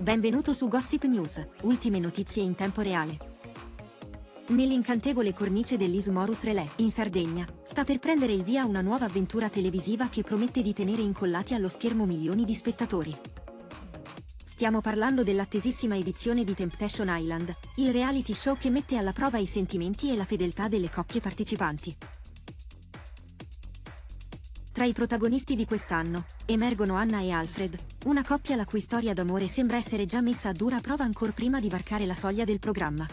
Benvenuto su Gossip News, ultime notizie in tempo reale. Nell'incantevole cornice dell'Ismorus Relè, in Sardegna, sta per prendere il via una nuova avventura televisiva che promette di tenere incollati allo schermo milioni di spettatori. Stiamo parlando dell'attesissima edizione di Temptation Island, il reality show che mette alla prova i sentimenti e la fedeltà delle coppie partecipanti. Tra i protagonisti di quest'anno, emergono Anna e Alfred, una coppia la cui storia d'amore sembra essere già messa a dura prova ancor prima di varcare la soglia del programma.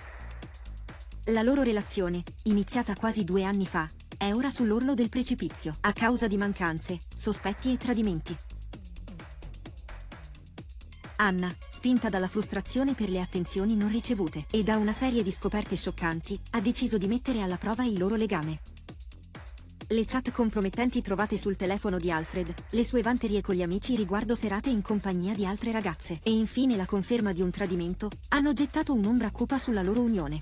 La loro relazione, iniziata quasi 2 anni fa, è ora sull'orlo del precipizio, a causa di mancanze, sospetti e tradimenti. Anna, spinta dalla frustrazione per le attenzioni non ricevute e da una serie di scoperte scioccanti, ha deciso di mettere alla prova il loro legame. Le chat compromettenti trovate sul telefono di Alfred, le sue vanterie con gli amici riguardo serate in compagnia di altre ragazze e infine la conferma di un tradimento, hanno gettato un'ombra cupa sulla loro unione.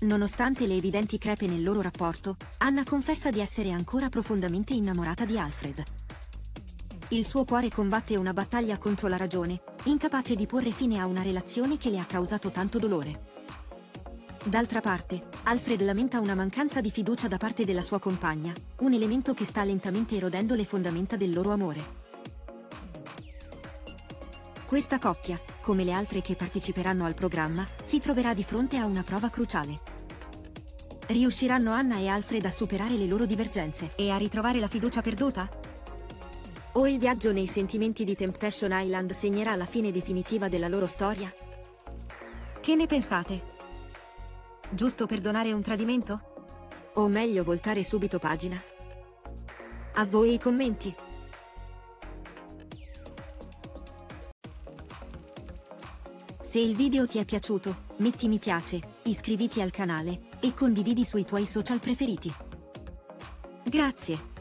Nonostante le evidenti crepe nel loro rapporto, Anna confessa di essere ancora profondamente innamorata di Alfred. Il suo cuore combatte una battaglia contro la ragione, incapace di porre fine a una relazione che le ha causato tanto dolore. D'altra parte, Alfred lamenta una mancanza di fiducia da parte della sua compagna, un elemento che sta lentamente erodendo le fondamenta del loro amore. Questa coppia, come le altre che parteciperanno al programma, si troverà di fronte a una prova cruciale. Riusciranno Anna e Alfred a superare le loro divergenze e a ritrovare la fiducia perduta? O il viaggio nei sentimenti di Temptation Island segnerà la fine definitiva della loro storia? Che ne pensate? Giusto perdonare un tradimento? O meglio voltare subito pagina? A voi i commenti! Se il video ti è piaciuto, metti mi piace, iscriviti al canale e condividi sui tuoi social preferiti. Grazie!